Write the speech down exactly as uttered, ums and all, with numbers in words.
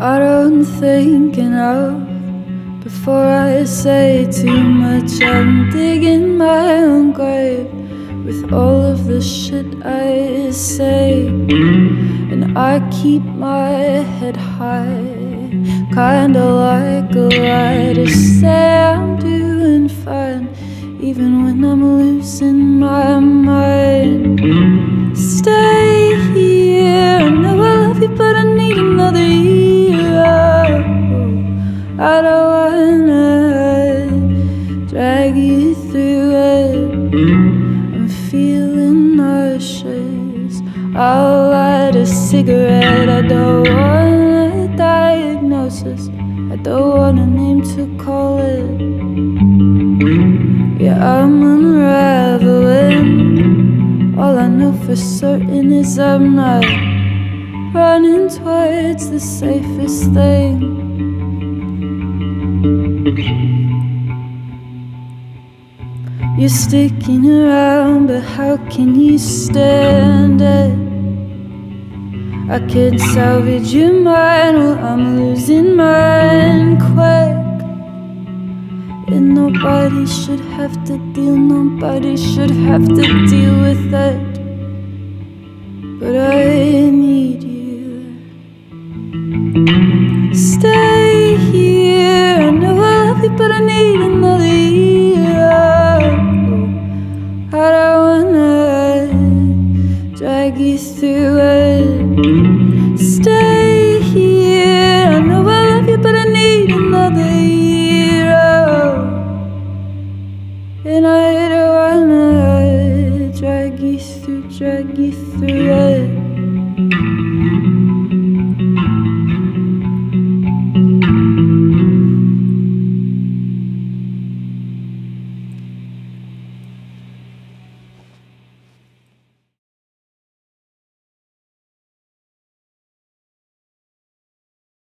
I don't think enough before I say too much. I'm digging my own grave with all of the shit I say, and I keep my head high, kinda like a lie to say I'm doing fine, even when I'm losing my mind. Stay here, I know I love you, but I need another year. I don't wanna drag you through it. Feeling nauseous, I'll light a cigarette. I don't want a diagnosis, I don't want a name to call it. Yeah, I'm unraveling. All I know for certain is I'm not running towards the safest thing. You're sticking around, but how can you stand it? I could salvage your mind while I'm losing mine quick. And nobody should have to deal, nobody should have to deal with it. But I need you. Stay here, I know I love you, but I need another year. I don't wanna drag you through it. Stay here, I know I love you, but I need another year. And I don't wanna drag you through, drag you through.